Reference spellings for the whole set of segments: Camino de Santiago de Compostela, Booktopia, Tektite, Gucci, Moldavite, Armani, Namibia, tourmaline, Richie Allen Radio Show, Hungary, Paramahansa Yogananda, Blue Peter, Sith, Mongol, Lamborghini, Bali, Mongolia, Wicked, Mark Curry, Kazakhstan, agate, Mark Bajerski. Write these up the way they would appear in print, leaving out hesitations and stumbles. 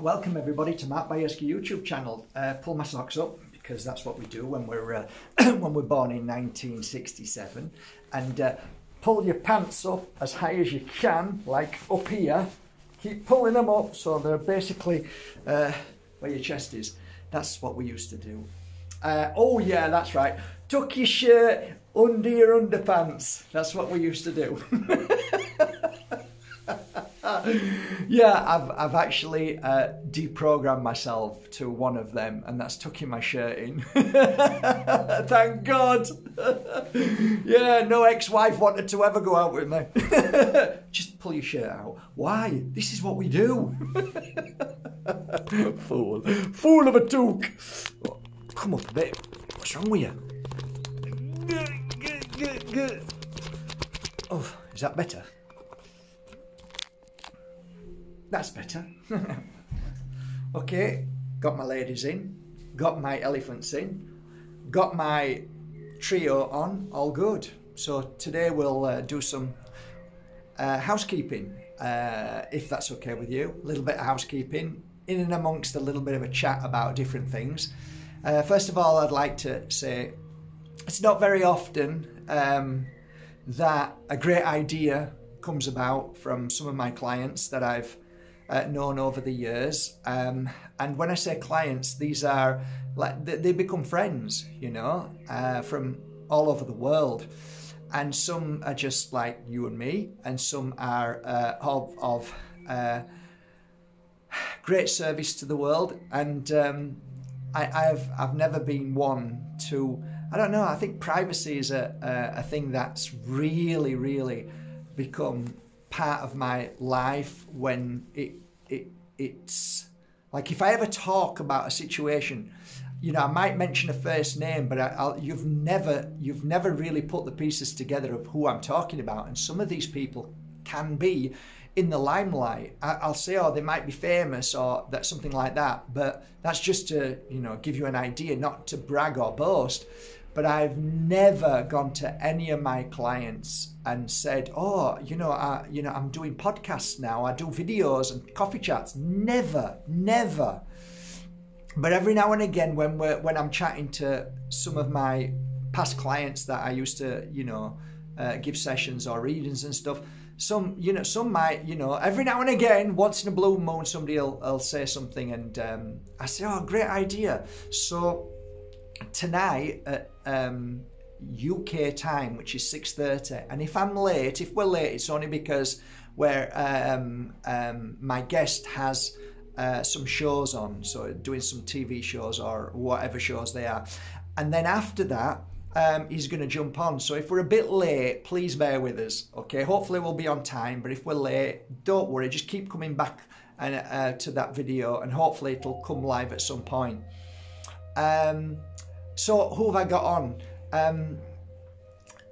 Welcome everybody to Mark Bajerski YouTube channel. Pull my socks up, because that's what we do when we're when we're born in 1967. And pull your pants up as high as you can, like up here. Keep pulling them up so they're basically where your chest is. That's what we used to do. Oh yeah, that's right. Tuck your shirt under your underpants. That's what we used to do. Yeah, I've actually deprogrammed myself to one of them, and that's tucking my shirt in. Thank God. Yeah, no ex-wife wanted to ever go out with me. Just pull your shirt out. Why? This is what we do. Fool. Fool of a toque. Oh, come up a bit. What's wrong with you? Oh, is that better? That's better. Okay, got my ladies in, got my elephants in, got my trio on, all good. So today we'll do some housekeeping, if that's okay with you. A little bit of housekeeping, in and amongst a little bit of a chat about different things. First of all, I'd like to say it's not very often that a great idea comes about from some of my clients that I've known over the years, and when I say clients, these are like they become friends, you know, from all over the world. And some are just like you and me, and some are of great service to the world. And I've never been one to, I don't know, I think privacy is a thing that's really, really become part of my life. When it's like, if I ever talk about a situation, you know, I might mention a first name, but you've never really put the pieces together of who I'm talking about. And some of these people can be in the limelight. I'll say, oh, they might be famous or that, something like that, but that's just to, you know, give you an idea, not to brag or boast. But I've never gone to any of my clients and said, oh, you know, I'm doing podcasts now, I do videos and coffee chats. Never, never. But every now and again, when I'm chatting to some of my past clients that I used to, you know, give sessions or readings and stuff, some might, every now and again, once in a blue moon, somebody'll say something, and I say, oh, great idea. So tonight at UK time, which is 6:30, and if I'm late, if we're late, it's only because we're my guest has some shows on, so doing some TV shows or whatever shows they are, and then after that he's going to jump on. So if we're a bit late, please bear with us, okay? Hopefully we'll be on time, but if we're late, don't worry, just keep coming back and to that video, and hopefully it'll come live at some point. So who have I got on?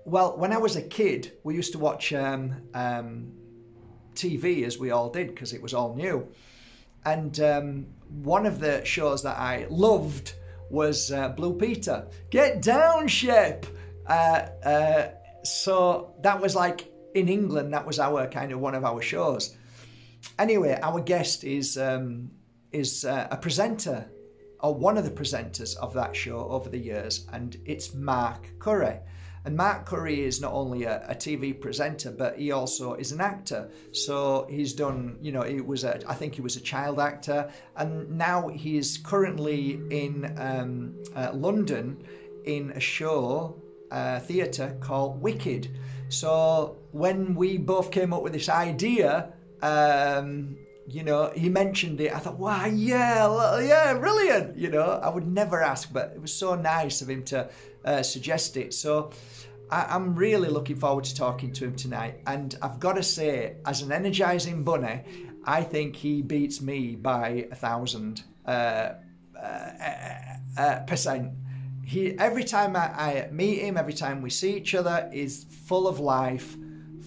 Well, when I was a kid, we used to watch TV, as we all did, because it was all new. And one of the shows that I loved was Blue Peter. Get down, Shep! So that was like, in England, that was our kind of one of our shows. Anyway, our guest is a presenter, or one of the presenters of that show over the years, and it's Mark Curry. And Mark Curry is not only a TV presenter, but he also is an actor. So he's done, you know, I think he was a child actor, and now he's currently in London in a show, theatre called Wicked. So when we both came up with this idea, you know, he mentioned it. I thought, wow, yeah, brilliant. You know, I would never ask, but it was so nice of him to suggest it. So I'm really looking forward to talking to him tonight. And I've got to say, as an energizing bunny, I think he beats me by 1,000 %. He, every time I meet him, every time we see each other, is full of life,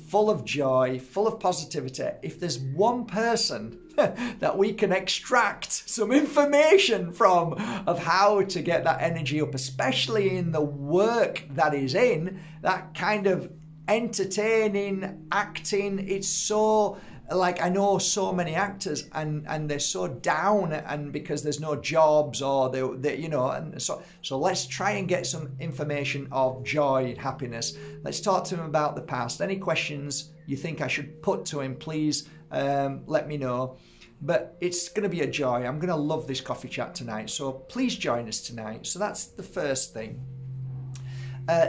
full of joy, full of positivity. If there's one person that we can extract some information from of how to get that energy up, especially in the work that is in, that kind of entertaining, acting, it's so Like, I know so many actors and they're so down, and because there's no jobs, or they you know, and so let's try and get some information of joy and happiness. Let's talk to him about the past. Any questions you think I should put to him, please let me know. But it's going to be a joy. I'm going to love this coffee chat tonight. So please join us tonight. So that's the first thing.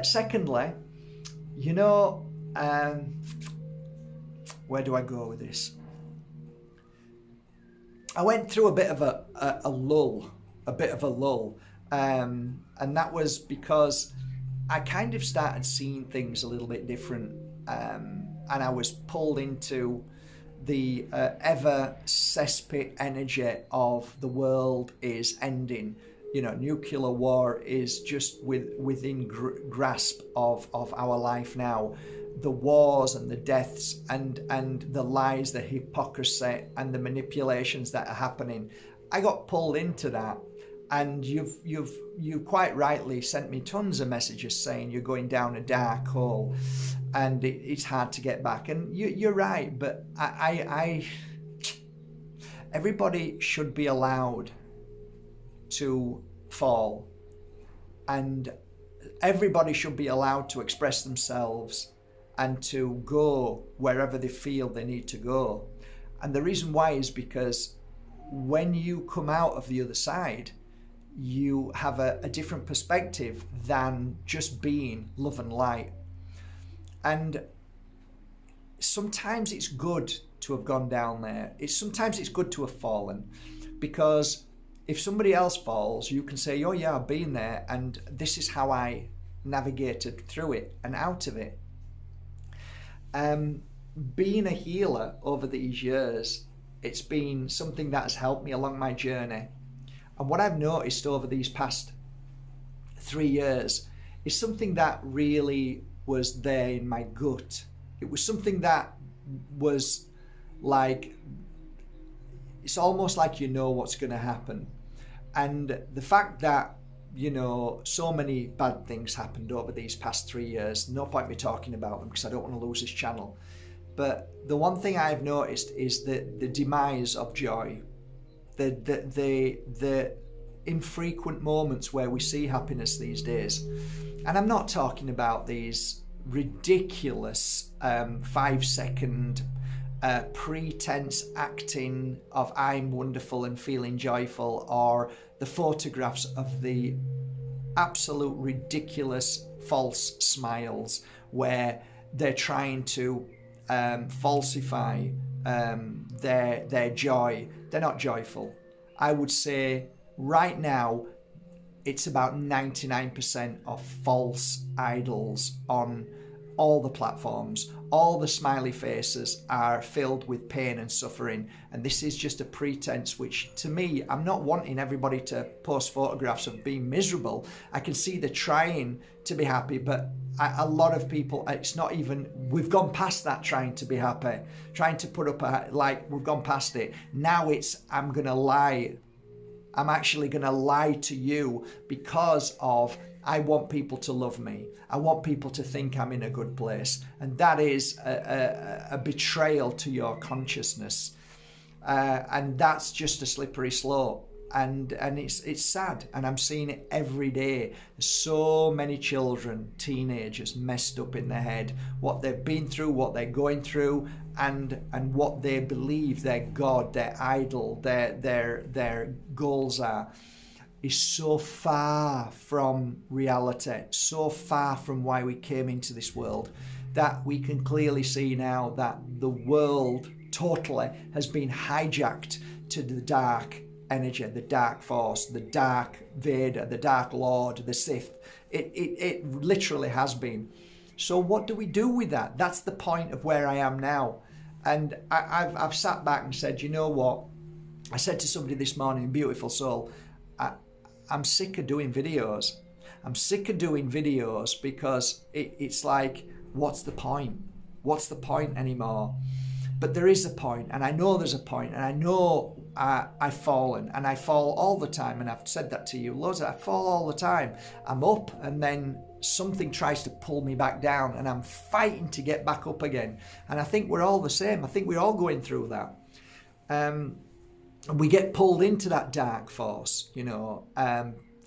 Secondly, you know, where do I go with this? I went through a bit of a lull, and that was because I kind of started seeing things a little bit different, and I was pulled into the ever cesspit energy of the world is ending. You know, nuclear war is just within grasp of our life now. The wars and the deaths and the lies, the hypocrisy and the manipulations that are happening. I got pulled into that, and you quite rightly sent me tons of messages saying you're going down a dark hole and it's hard to get back. And you're right, but everybody should be allowed to fall, and everybody should be allowed to express themselves and to go wherever they feel they need to go. And the reason why is because when you come out of the other side, you have a different perspective than just being love and light. And sometimes it's good to have gone down there. Sometimes it's good to have fallen, because if somebody else falls, you can say, oh yeah, I've been there, and this is how I navigated through it and out of it. Being a healer over these years, it's been something that has helped me along my journey. And what I've noticed over these past 3 years is something that really was there in my gut. It was something that was like, it's almost like you know what's going to happen. And the fact that, you know, so many bad things happened over these past 3 years, no point me talking about them because I don't want to lose this channel. But the one thing I've noticed is that the demise of joy, the infrequent moments where we see happiness these days. And I'm not talking about these ridiculous 5-second pretense acting of I'm wonderful and feeling joyful, or the photographs of the absolute ridiculous false smiles where they're trying to falsify their joy. They're not joyful. I would say right now it's about 99% of false idols on all the platforms. All the smiley faces are filled with pain and suffering, and this is just a pretense, which to me, I'm not wanting everybody to post photographs of being miserable. I can see they're trying to be happy, but a lot of people, it's not even, we've gone past that, trying to be happy, trying to put up a, like, we've gone past it. Now it's, I'm gonna lie. I'm actually gonna lie to you because of I want people to love me. I want people to think I'm in a good place. And that is a betrayal to your consciousness. And that's just a slippery slope. And it's sad. And I'm seeing it every day. So many children, teenagers, messed up in their head, what they've been through, what they're going through, and what they believe their God, their idol, their goals are. Is so far from reality, so far from why we came into this world, that we can clearly see now that the world totally has been hijacked to the dark energy, the dark force, the dark Vader, the dark Lord, the Sith. It literally has been. So what do we do with that? That's the point of where I am now. And I've sat back and said, you know what? I said to somebody this morning, beautiful soul, I'm sick of doing videos. I'm sick of doing videos because it's like, what's the point? What's the point anymore? But there is a point, and I know there's a point, and I know I've fallen, and I fall all the time, and I've said that to you loads. I fall all the time. I'm up, and then something tries to pull me back down, and I'm fighting to get back up again. And I think we're all the same. I think we're all going through that. We get pulled into that dark force, you know,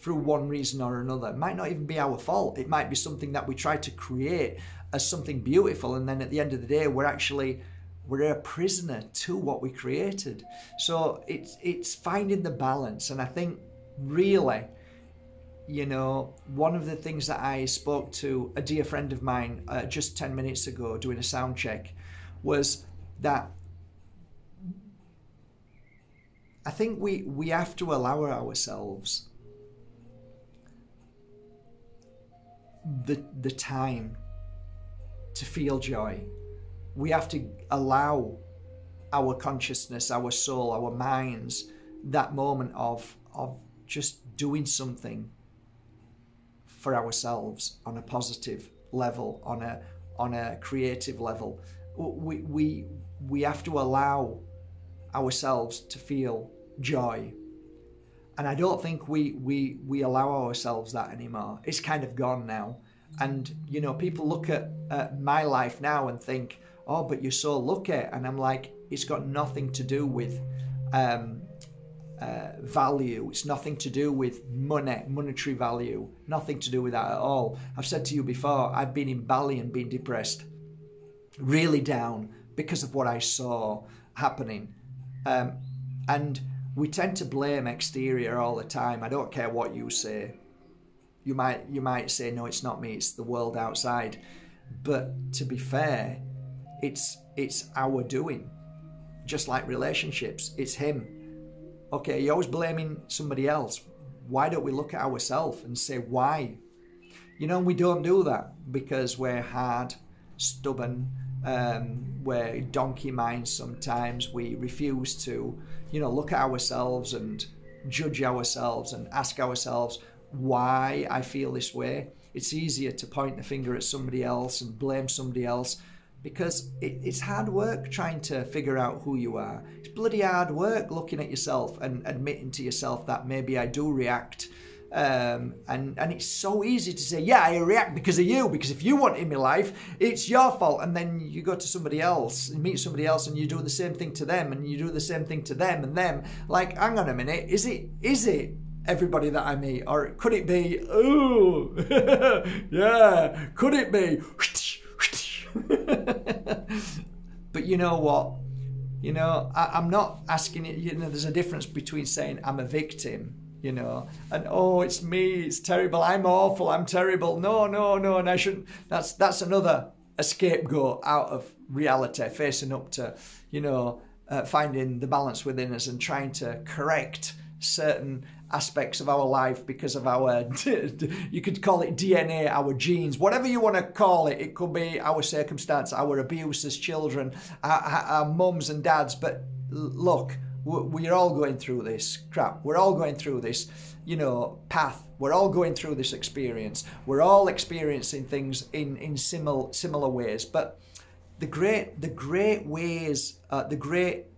through one reason or another. It might not even be our fault. It might be something that we try to create as something beautiful, and then at the end of the day, we're a prisoner to what we created. So it's finding the balance. And I think really, you know, one of the things that I spoke to a dear friend of mine just 10 minutes ago doing a sound check was that I think we have to allow ourselves the time to feel joy. We have to allow our consciousness, our soul, our minds, that moment of just doing something for ourselves on a positive level, on a creative level. We have to allow ourselves to feel joy. And I don't think we allow ourselves that anymore. It's kind of gone now. And, you know, people look at my life now and think, oh, but you're so lucky. And I'm like, it's got nothing to do with value. It's nothing to do with money, monetary value. Nothing to do with that at all. I've said to you before, I've been in Bali and been depressed, really down, because of what I saw happening. And we tend to blame exterior all the time. I don't care what you say. You might say, no, it's not me, it's the world outside. But to be fair, it's our doing. Just like relationships, it's him. Okay, you're always blaming somebody else. Why don't we look at ourselves and say why? You know, we don't do that because we're hard, stubborn, we're donkey minds sometimes. We refuse to, you know, look at ourselves and judge ourselves and ask ourselves why I feel this way. It's easier to point the finger at somebody else and blame somebody else, because it's hard work trying to figure out who you are. It's bloody hard work looking at yourself and admitting to yourself that maybe I do react. And it's so easy to say, yeah, I react because of you, because if you want in my life, it's your fault. And then you go to somebody else, you meet somebody else, and you do the same thing to them, and you do the same thing to them and them. Like, hang on a minute, is it everybody that I meet? Or could it be, ooh, yeah, could it be? But you know what? You know, I'm not asking it, you know, there's a difference between saying I'm a victim, you know, and oh, it's me, it's terrible, I'm awful, I'm terrible, no, and I shouldn't. That's another scapegoat out of reality, facing up to, you know, finding the balance within us and trying to correct certain aspects of our life because of our, you could call it DNA, our genes, whatever you want to call it. It could be our circumstance, our abuse as children, our mums and dads. But look, we're all going through this crap. We're all going through this, you know, path. We're all going through this experience. We're all experiencing things in similar ways. But the great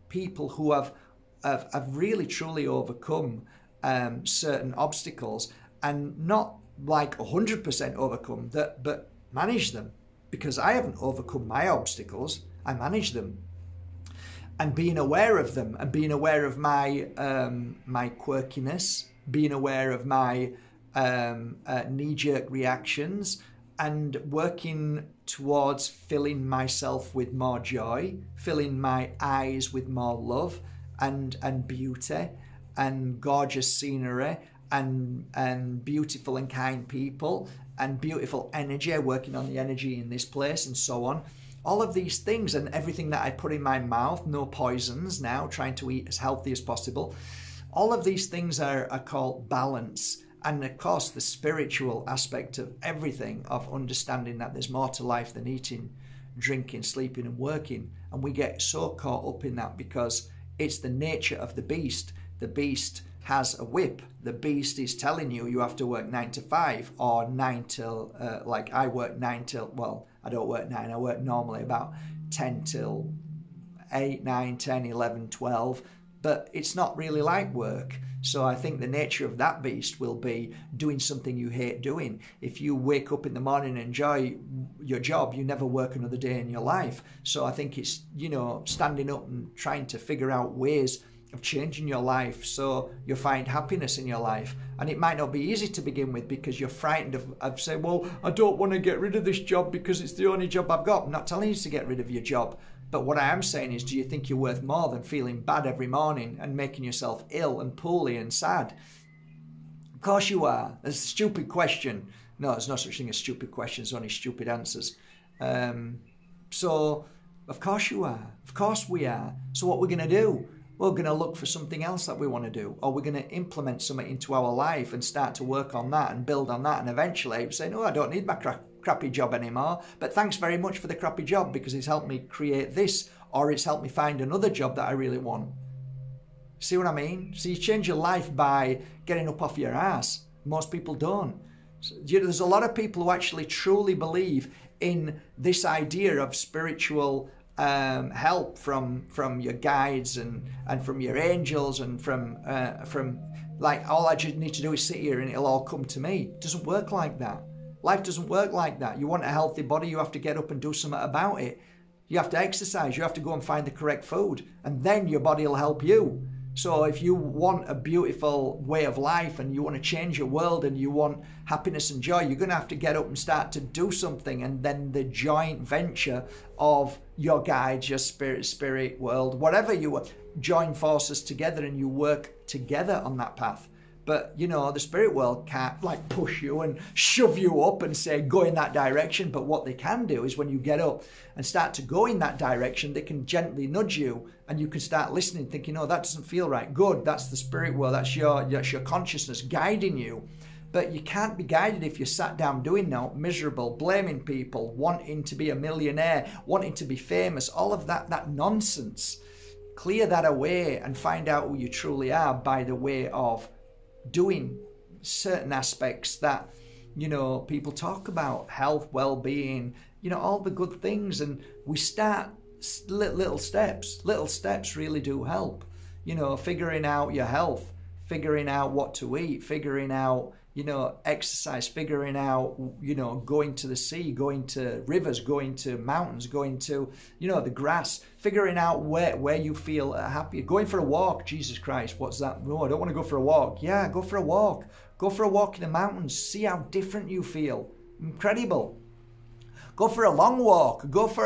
people who have really truly overcome certain obstacles, and not like 100% overcome that, but manage them, because I haven't overcome my obstacles. I manage them, and being aware of them, and being aware of my my quirkiness, being aware of my knee-jerk reactions, and working towards filling myself with more joy, filling my eyes with more love and beauty, and gorgeous scenery, and beautiful and kind people, and beautiful energy, working on the energy in this place, and so on. All of these things, and everything that I put in my mouth, no poisons now, trying to eat as healthy as possible. All of these things are called balance. And of course, the spiritual aspect of everything, of understanding that there's more to life than eating, drinking, sleeping, and working. And we get so caught up in that because it's the nature of the beast. The beast has a whip. The beast is telling you, you have to work 9 to 5 or 9 till, like I work 9 till, well, I don't work 9, I work normally about 10 till 8, 9, 10, 11, 12, but it's not really like work. So I think the nature of that beast will be doing something you hate doing. If you wake up in the morning and enjoy your job, you never work another day in your life. So I think it's, you know, standing up and trying to figure out ways of changing your life so you find happiness in your life. And it might not be easy to begin with because you're frightened of saying, well, I don't want to get rid of this job because it's the only job I've got. I'm not telling you to get rid of your job. But what I am saying is, do you think you're worth more than feeling bad every morning and making yourself ill and poorly and sad? Of course you are. That's a stupid question. No, there's no such thing as stupid questions, only stupid answers. So, of course you are. Of course we are. So what we're going to do? We're going to look for something else that we want to do, or we're going to implement something into our life and start to work on that and build on that, and eventually say, no, I don't need my crappy job anymore, but thanks very much for the crappy job because it's helped me create this, or it's helped me find another job that I really want. See what I mean? So you change your life by getting up off your ass. Most people don't. So, you know, there's a lot of people who actually truly believe in this idea of spiritual help from your guides and from your angels and from like, all I just need to do is sit here and it'll all come to me. It doesn't work like that. Life doesn't work like that. You want a healthy body, you have to get up and do something about it. You have to exercise, you have to go and find the correct food, and then your body will help you. So if you want a beautiful way of life and you want to change your world and you want happiness and joy, you're going to have to get up and start to do something. And then the joint venture of your guides, your spirit world, whatever you want, join forces together and you work together on that path. But, you know, the spirit world can't like push you and shove you up and say, go in that direction. But what they can do is when you get up and start to go in that direction, they can gently nudge you and you can start listening, thinking, oh, that doesn't feel right. Good. That's the spirit world. That's your consciousness guiding you. But you can't be guided if you're sat down doing that, miserable, blaming people, wanting to be a millionaire, wanting to be famous, all of that nonsense. Clear that away and find out who you truly are by the way of doing certain aspects that, you know, people talk about, health, well-being, you know, all the good things. And we start little steps really do help, you know, figuring out your health, figuring out what to eat, figuring out, you know, exercise, figuring out, you know, going to the sea, going to rivers, going to mountains, going to, you know, the grass, figuring out where you feel happy, going for a walk. Jesus Christ, what's that? No, I don't want to go for a walk. Yeah, go for a walk. Go for a walk in the mountains. See how different you feel. Incredible. Go for a long walk. Go for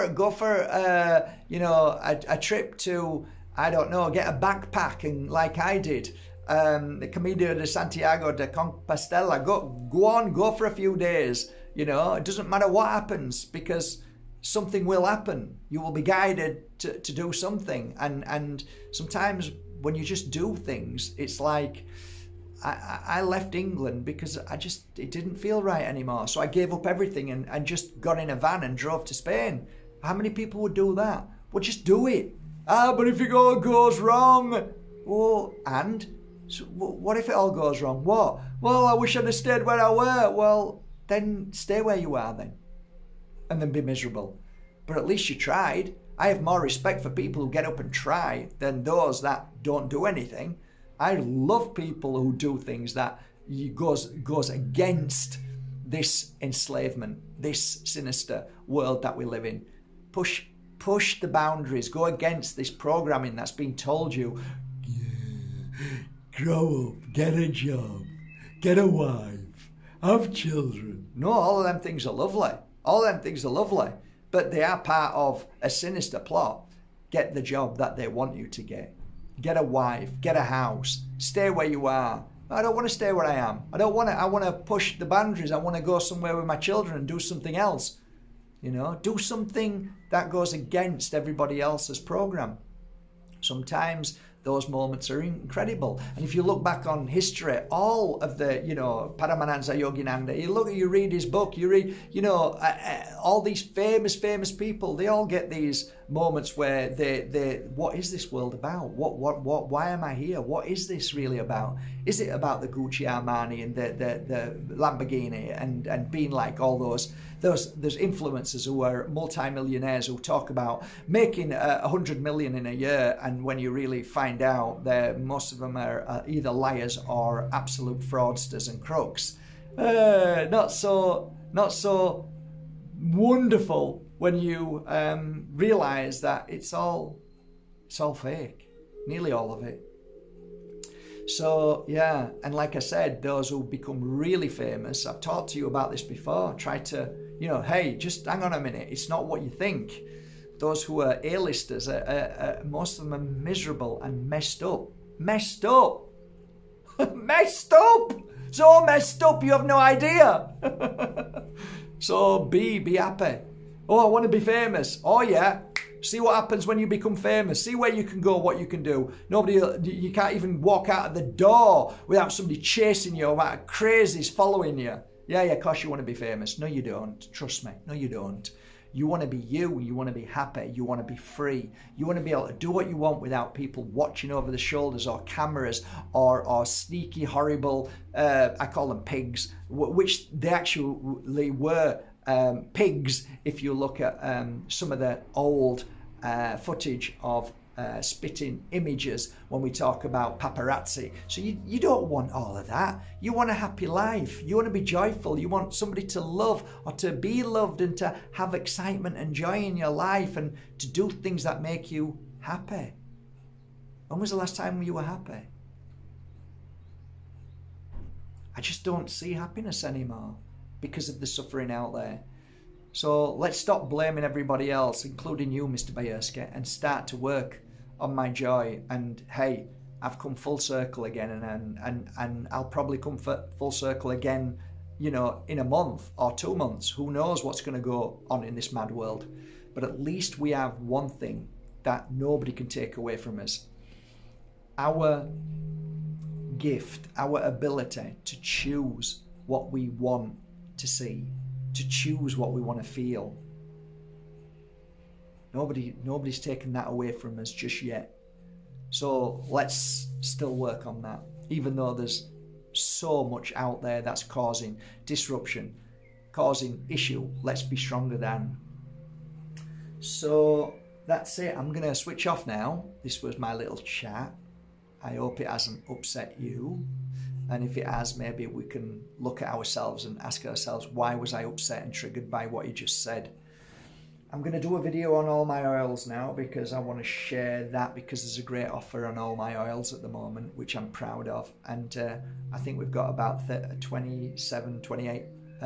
you know, a trip to, I don't know, get a backpack and like I did. The Camino de Santiago de Compostela, go for a few days. You know, it doesn't matter what happens because something will happen. You will be guided to do something. And sometimes when you just do things, it's like I left England because it didn't feel right anymore. So I gave up everything and just got in a van and drove to Spain. How many people would do that? Well, just do it. Ah, but if it all goes wrong, well, and? So what if it all goes wrong? What? Well, I wish I'd have stayed where I were. Well, then stay where you are then. And then be miserable. But at least you tried. I have more respect for people who get up and try than those that don't do anything. I love people who do things that goes against this enslavement, this sinister world that we live in. Push the boundaries. Go against this programming that's been told you. Grow up, get a job, get a wife, have children. No, all of them things are lovely. All of them things are lovely, but they are part of a sinister plot. Get the job that they want you to get a wife, get a house, stay where you are. I don't want to stay where I am. I want to push the boundaries. I want to go somewhere with my children and do something else. You know, do something that goes against everybody else's program. Sometimes those moments are incredible. And if you look back on history, all of the, you know, Paramahansa Yogananda, you read his book, you read, you know, all these famous people, they all get these moments where they what is this world about? What why am I here? What is this really about? Is it about the Gucci, Armani and the Lamborghini and being like all those influencers who are multi-millionaires who talk about making 100 million in a year, and when you really find out that most of them are either liars or absolute fraudsters and crooks? Not so wonderful when you realize that it's all fake, nearly all of it. So yeah, and like I said, those who become really famous, I've talked to you about this before, try to, you know, hey, just hang on a minute, it's not what you think. Those who are A-listers, most of them are miserable and messed up messed up, so messed up you have no idea. So be happy. Oh, I want to be famous. Oh yeah, see what happens when you become famous. See where you can go, what you can do. You can't even walk out of the door without somebody chasing you, about crazies following you. Yeah, of course you want to be famous. No, you don't. Trust me. No, you don't. You want to be you. You want to be happy. You want to be free. You want to be able to do what you want without people watching over the shoulders or cameras or sneaky, horrible, I call them pigs, which they actually were. Pigs, if you look at some of the old footage of spitting images when we talk about paparazzi. So you don't want all of that. You want a happy life. You want to be joyful. You want somebody to love or to be loved and to have excitement and joy in your life and to do things that make you happy. When was the last time you were happy? I just don't see happiness anymore, because of the suffering out there. So let's stop blaming everybody else, including you, Mr. Bajerski, and start to work on my joy. And hey, I've come full circle again, and I'll probably come full circle again, you know, in a month or 2 months. Who knows what's going to go on in this mad world? But at least we have one thing that nobody can take away from us: our gift, our ability to choose what we want to see, to choose what we want to feel. Nobody's taken that away from us just yet. So let's still work on that, even though there's so much out there that's causing disruption, causing issue. Let's be stronger than. So that's it. I'm gonna switch off now. This was my little chat. I hope it hasn't upset you. And if it has, maybe we can look at ourselves and ask ourselves, why was I upset and triggered by what you just said? I'm going to do a video on all my oils now, because I want to share that, because there's a great offer on all my oils at the moment, which I'm proud of. And I think we've got about 28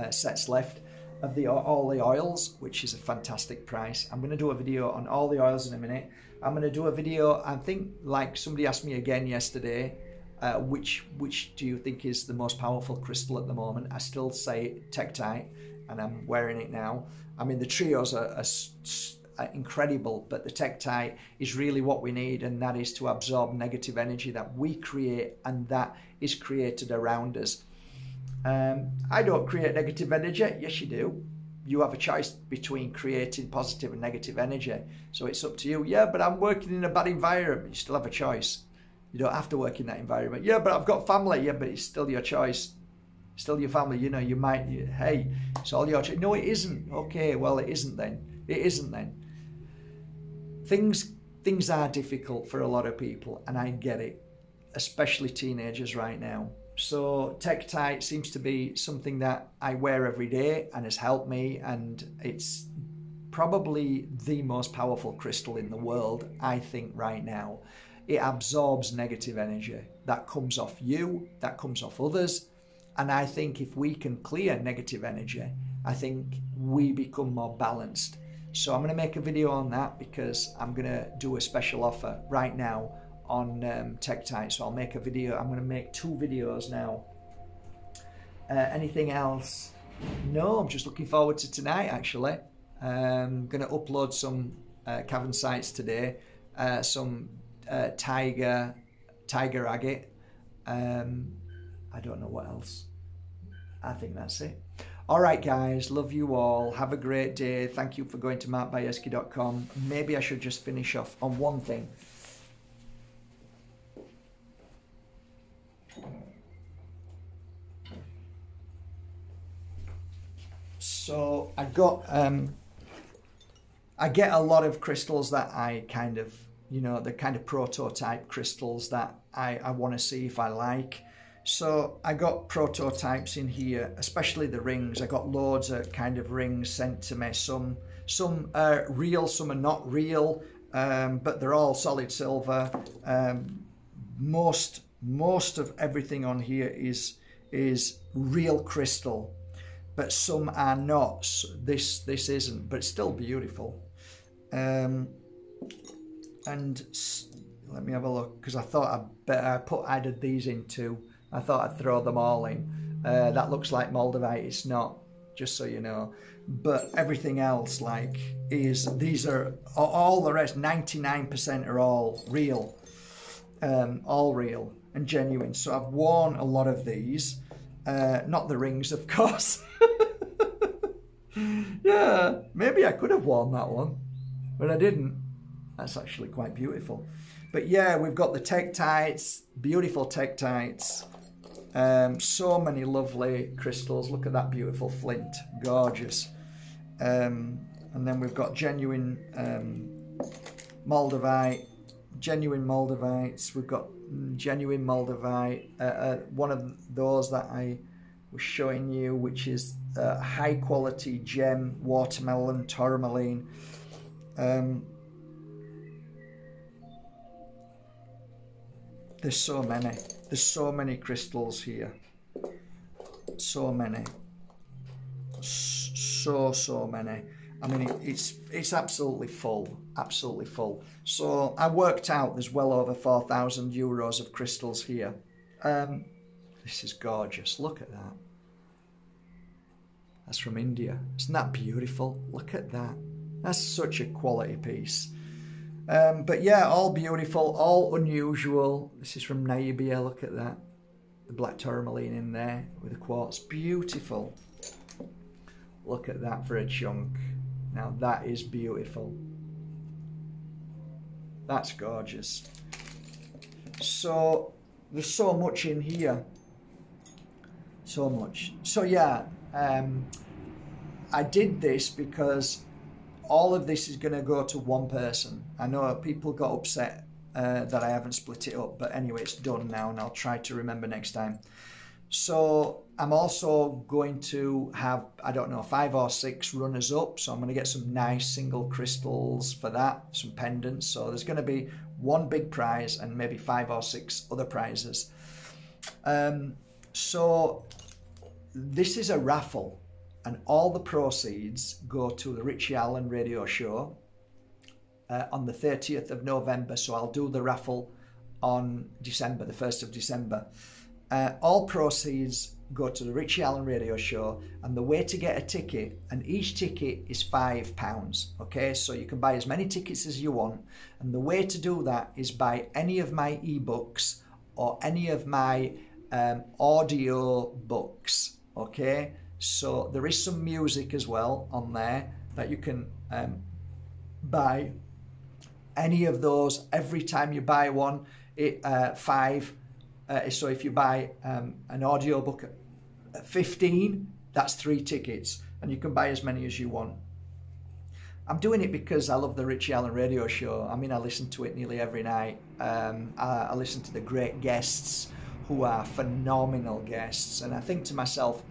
sets left of all the oils, which is a fantastic price. I'm going to do a video on all the oils in a minute. I'm going to do a video, I think, like somebody asked me again yesterday, which do you think is the most powerful crystal at the moment? I still say Tektite, and I'm wearing it now. I mean, the trios are incredible, but the Tektite is really what we need, and that is to absorb negative energy that we create and that is created around us. I don't create negative energy. Yes, you do. You have a choice between creating positive and negative energy, so it's up to you. Yeah, but I'm working in a bad environment. You still have a choice. You don't have to work in that environment. Yeah, but I've got family. Yeah, but it's still your choice. Still your family. You know, you might, hey, it's all your choice. No, it isn't. Okay, well, it isn't then. It isn't then. Things are difficult for a lot of people, and I get it, especially teenagers right now. So Tektite seems to be something that I wear every day and has helped me, and it's probably the most powerful crystal in the world, I think, right now. It absorbs negative energy that comes off you, that comes off others. And I think if we can clear negative energy, I think we become more balanced. So I'm going to make a video on that, because I'm going to do a special offer right now on Tektite. So I'll make a video. I'm going to make 2 videos now. Anything else? No, I'm just looking forward to tonight, actually. I'm going to upload some cavern sites today, some tiger agate. I don't know what else. I think that's it. All right, guys, love you all. Have a great day. Thank you for going to markbajerski.com. Maybe I should just finish off on one thing. So I got, I get a lot of crystals that I kind of, you know, the kind of prototype crystals that I want to see if I like. So I got prototypes in here, especially the rings. I got loads of kind of rings sent to me. Some are real, some are not real, but they're all solid silver. Most of everything on here is real crystal, but some are not. This isn't, but it's still beautiful. And let me have a look, because I thought I added these in too. I thought I'd throw them all in. That looks like Moldavite, it's not, just so you know. But everything else, like, these are, all the rest, 99% are all real and genuine. So I've worn a lot of these, not the rings, of course. Yeah, maybe I could have worn that one, but I didn't. That's actually quite beautiful. But yeah, we've got the tektites, beautiful tektites. So many lovely crystals. Look at that beautiful flint, gorgeous. And then we've got genuine Moldavite, genuine Moldavites. We've got genuine Moldavite. One of those that I was showing you, which is high quality gem, watermelon, tourmaline. There's so many. There's so many crystals here. So many. So many. I mean, it's absolutely full. Absolutely full. So I worked out there's well over 4,000 euros of crystals here. This is gorgeous. Look at that. That's from India. Isn't that beautiful? Look at that. That's such a quality piece. But yeah, all beautiful, all unusual. This is from Namibia, look at that. The black tourmaline in there with the quartz, beautiful. Look at that for a chunk. Now that is beautiful. That's gorgeous. So there's so much in here. So much. So yeah, I did this because all of this is going to go to one person. I know people got upset that I haven't split it up, but anyway, it's done now and I'll try to remember next time. So I'm also going to have, I don't know, 5 or 6 runners up. So I'm going to get some nice single crystals for that, some pendants. So there's going to be one big prize and maybe 5 or 6 other prizes. So this is a raffle. And all the proceeds go to the Richie Allen Radio Show on the 30th of November. So I'll do the raffle on December, the 1st of December. All proceeds go to the Richie Allen Radio Show. And the way to get a ticket, and each ticket is £5. Okay, so you can buy as many tickets as you want. And the way to do that is buy any of my ebooks or any of my audio books. Okay. So there is some music as well on there that you can buy. Any of those, every time you buy one, so if you buy an audiobook at 15, that's 3 tickets, and you can buy as many as you want. I'm doing it because I love the Richie Allen Radio Show. I mean, I listen to it nearly every night. I listen to the great guests who are phenomenal guests, and I think to myself,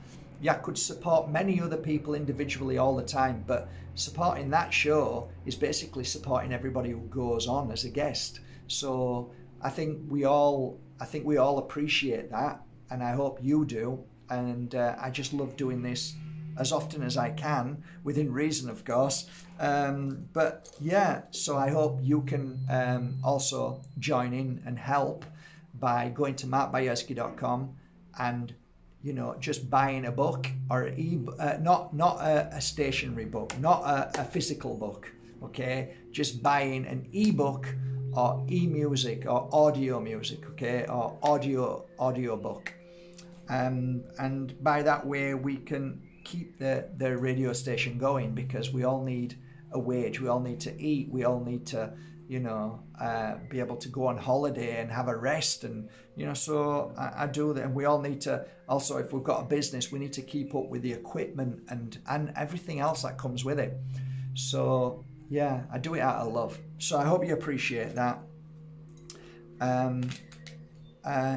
yeah, I could support many other people individually all the time, but supporting that show is basically supporting everybody who goes on as a guest. So I think we all appreciate that, and I hope you do. And I just love doing this as often as I can, within reason, of course. But yeah, so I hope you can also join in and help by going to markbajerski.com and, you know, just buying a book, or not a stationary book, not a physical book, okay? Just buying an ebook or e-music or audio music, okay? Or audio book. And by that way, we can keep their radio station going, because we all need a wage, we all need to eat, we all need to, you know, be able to go on holiday and have a rest, and, you know, so I do that. And we all need to also, if we've got a business, we need to keep up with the equipment and everything else that comes with it. So yeah, I do it out of love, so I hope you appreciate that.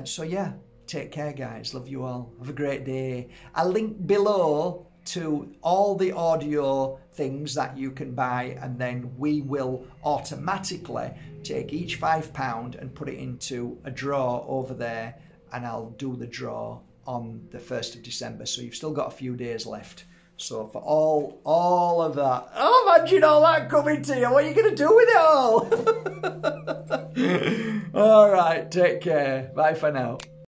So yeah, take care guys, love you all, have a great day. I'll link below to all the audio things that you can buy, and then we will automatically take each £5 and put it into a draw over there, and I'll do the draw on the 1st of December, so you've still got a few days left. So for all of that, oh, imagine all that coming to you, what are you going to do with it all? All right, take care, bye for now.